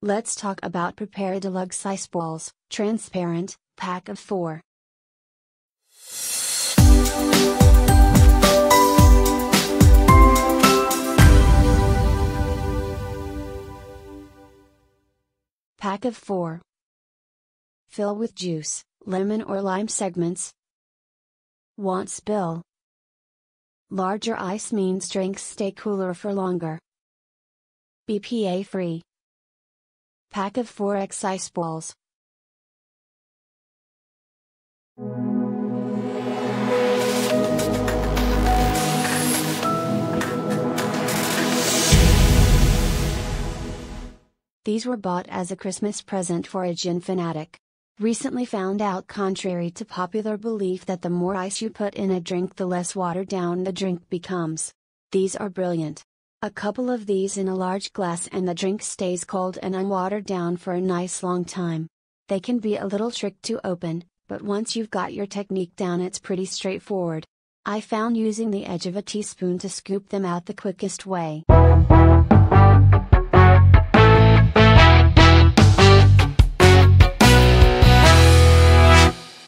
Let's talk about Prepara Deluxe Ice Balls, transparent, pack of 4. Pack of 4. Fill with juice, lemon or lime segments. Won't spill. Larger ice means drinks stay cooler for longer. BPA free. Pack of 4x ice balls. These were bought as a Christmas present for a gin fanatic. Recently found out, contrary to popular belief, that the more ice you put in a drink, the less watered down the drink becomes. These are brilliant. A couple of these in a large glass and the drink stays cold and unwatered down for a nice long time. They can be a little trick to open, but once you've got your technique down, it's pretty straightforward. I found using the edge of a teaspoon to scoop them out the quickest way.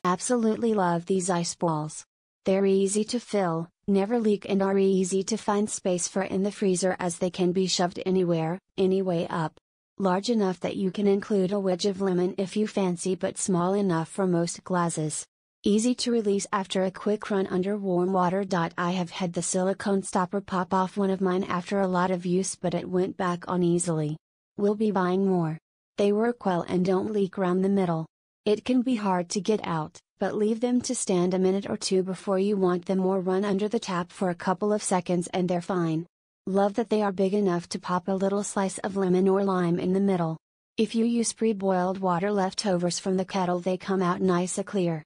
Absolutely love these ice balls. They're easy to fill, never leak, and are easy to find space for in the freezer, as they can be shoved anywhere, any way up. Large enough that you can include a wedge of lemon if you fancy, but small enough for most glasses. Easy to release after a quick run under warm water. I have had the silicone stopper pop off one of mine after a lot of use, but it went back on easily. We'll be buying more. They work well and don't leak round the middle. It can be hard to get out, but leave them to stand a minute or two before you want them, or run under the tap for a couple of seconds and they're fine. Love that they are big enough to pop a little slice of lemon or lime in the middle. If you use pre-boiled water leftovers from the kettle, they come out nice and clear.